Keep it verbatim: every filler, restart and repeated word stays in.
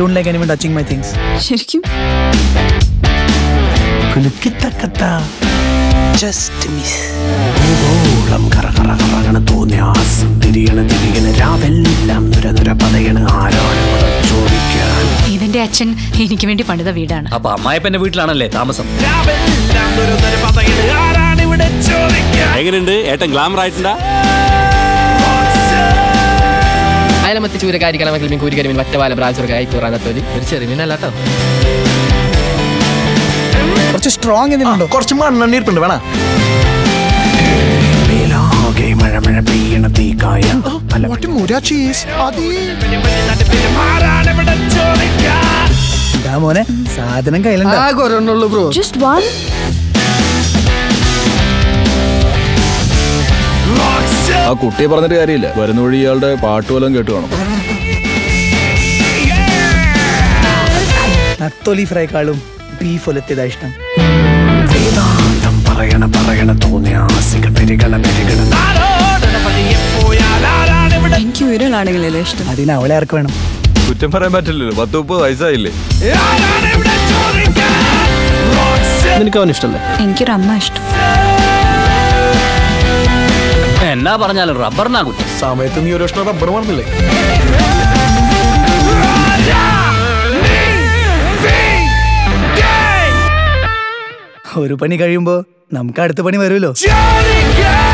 don't like anyone touching my things. Shirky? Kitta katta. Just miss. Oh, lam kara kara kara gana to neas. Diri gana diri gana ravel lam dura dura padayana aaran. I am going to go to the village. I am going to go to the village. I am going to go to the village. I am going to go to the village. I am going to go to the village. I am going to go to the village. I am going to go to the village. I am going to go just one? I don't know what to do. I don't know what to do. I don't know what to do. Temperamental, but to poor Isaiah. Thank you, Ramash. And Nabarana rubber now. Some way to Murish not a Burmanville. Urupani Karimbo, Namkar the Panimarulo.